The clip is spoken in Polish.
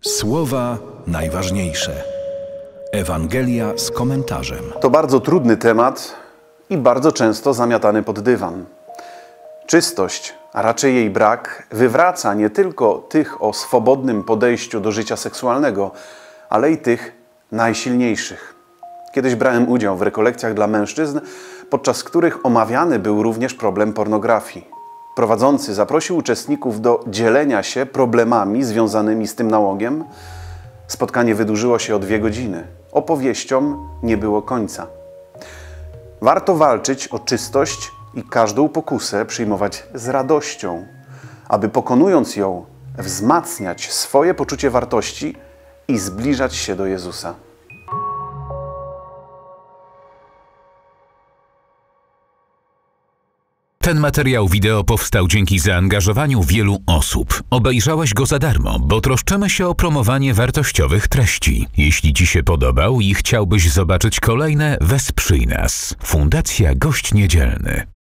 Słowa najważniejsze. Ewangelia z komentarzem. To bardzo trudny temat i bardzo często zamiatany pod dywan. Czystość, a raczej jej brak, wywraca nie tylko tych o swobodnym podejściu do życia seksualnego, ale i tych najsilniejszych. Kiedyś brałem udział w rekolekcjach dla mężczyzn, podczas których omawiany był również problem pornografii. Prowadzący zaprosił uczestników do dzielenia się problemami związanymi z tym nałogiem. Spotkanie wydłużyło się o 2 godziny. Opowieściom nie było końca. Warto walczyć o czystość i każdą pokusę przyjmować z radością, aby pokonując ją, wzmacniać swoje poczucie wartości i zbliżać się do Jezusa. Ten materiał wideo powstał dzięki zaangażowaniu wielu osób. Obejrzałeś go za darmo, bo troszczymy się o promowanie wartościowych treści. Jeśli Ci się podobał i chciałbyś zobaczyć kolejne, wesprzyj nas. Fundacja Gość Niedzielny.